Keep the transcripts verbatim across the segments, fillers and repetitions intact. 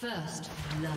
First blood.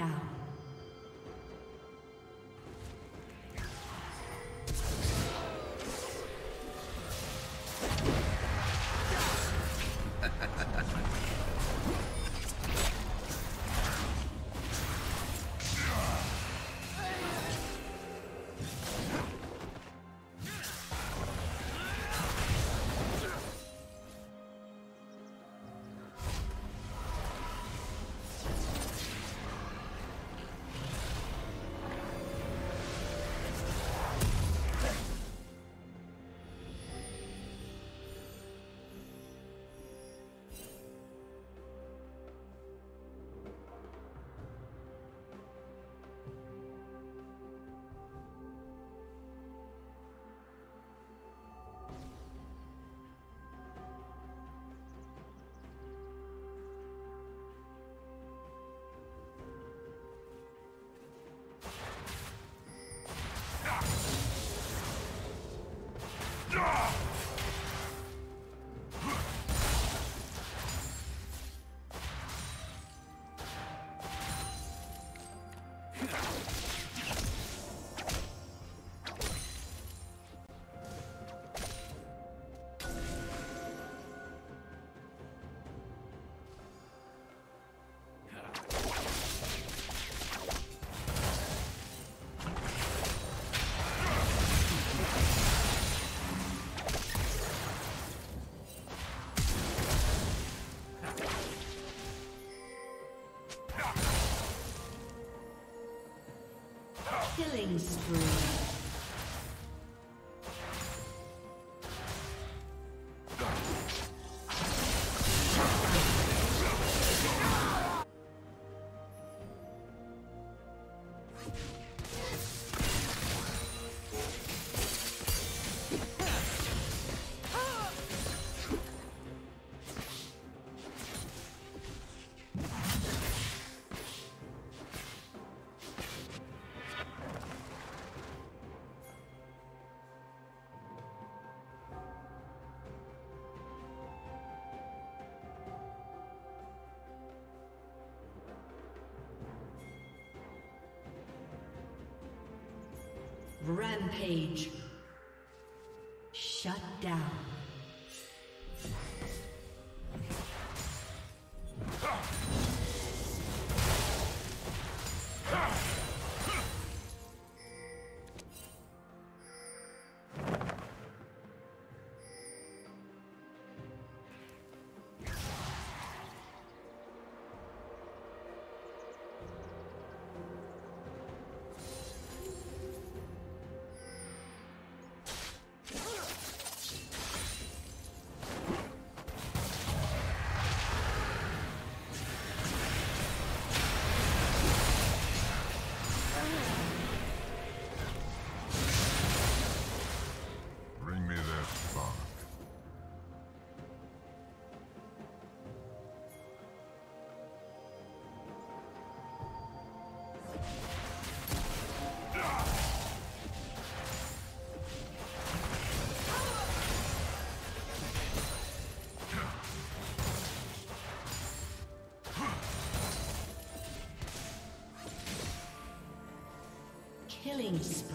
down. Killing spree. Rampage. Shut down. Killing spree.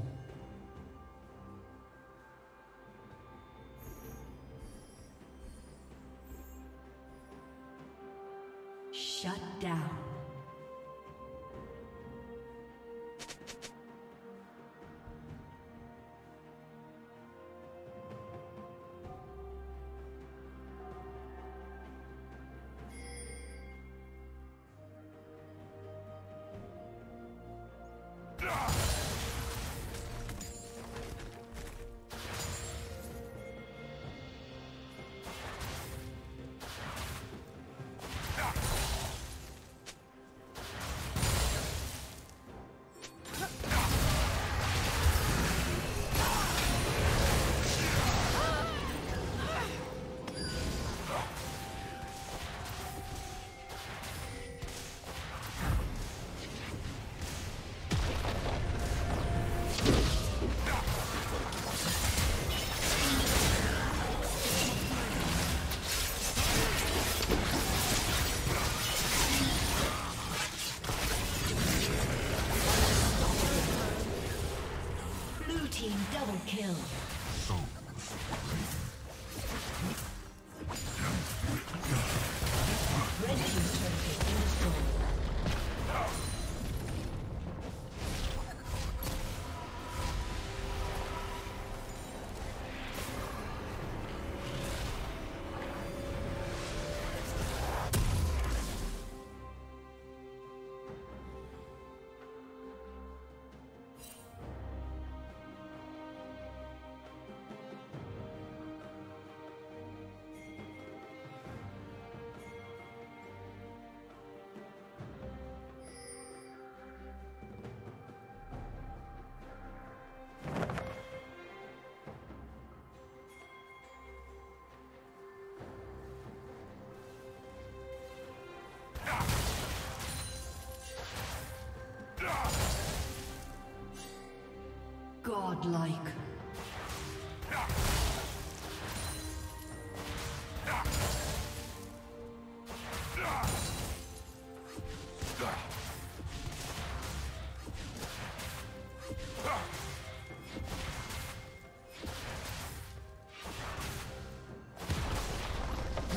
Shut down. Kill. Godlike. Red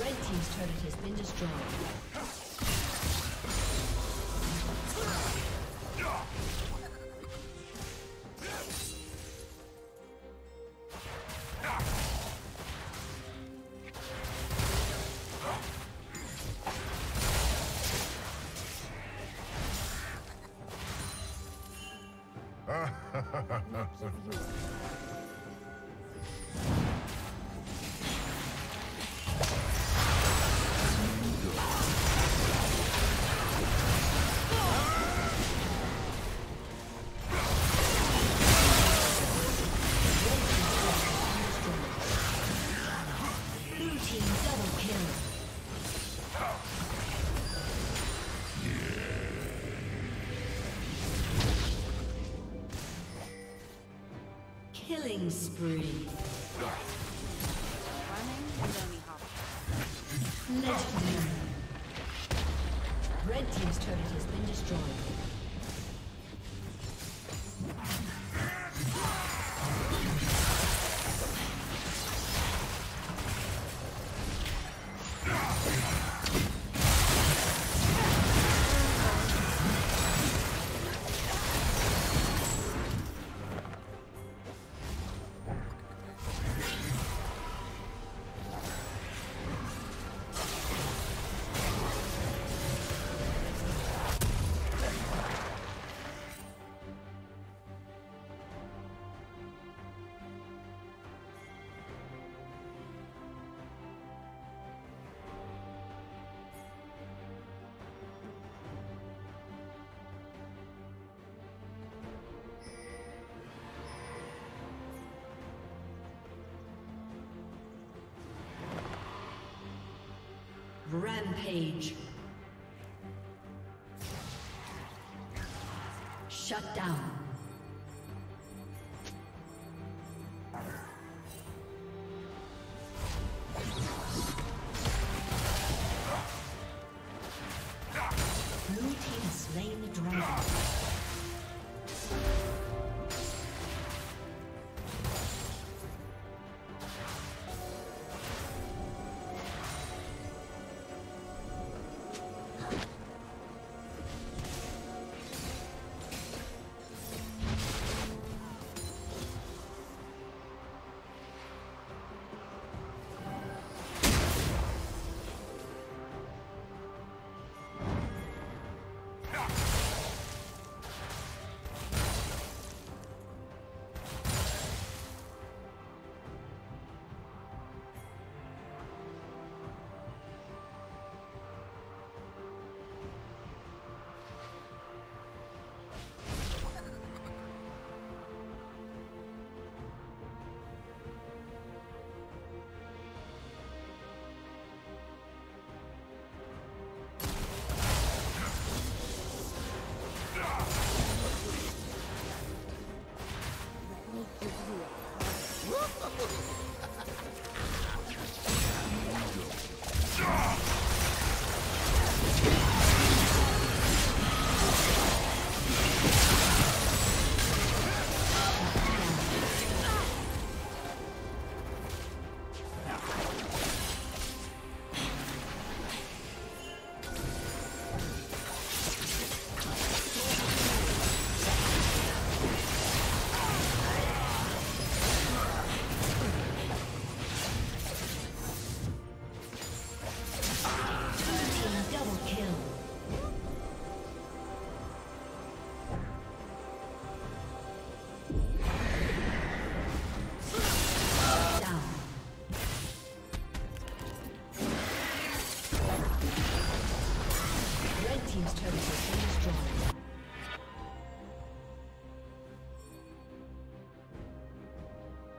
team's turret has been destroyed. Killing spree. Legendary. Red team's turret has been destroyed. Rampage. Shut down.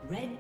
Red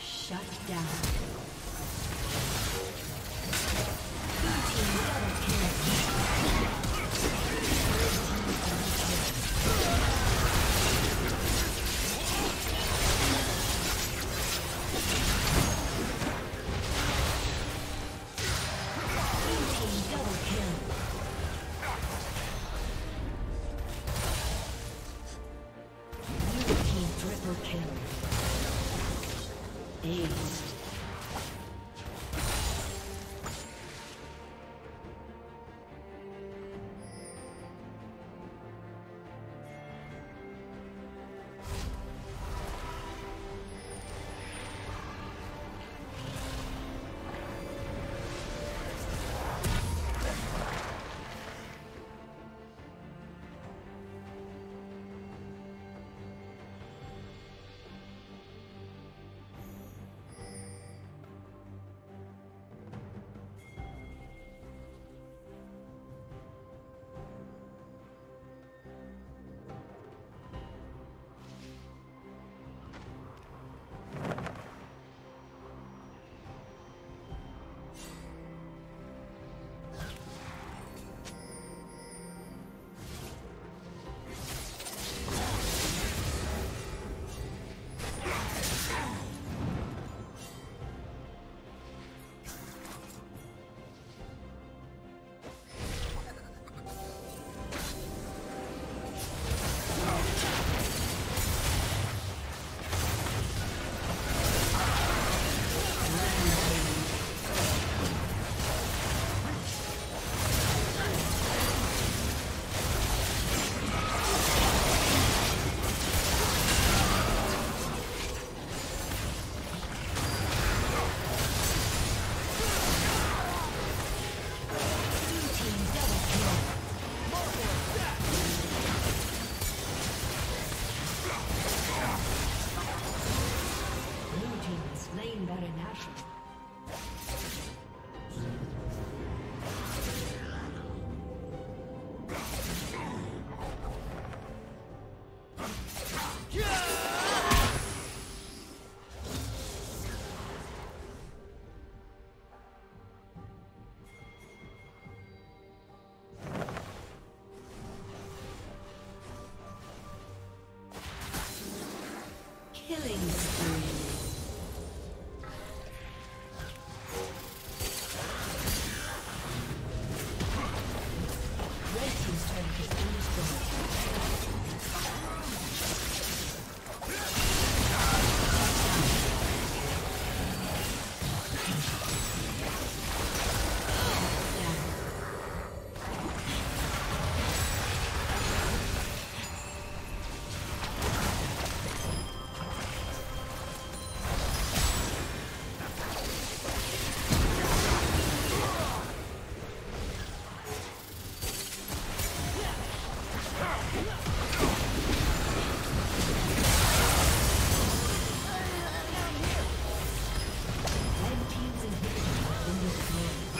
Shut down.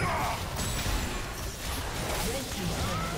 Red team's turret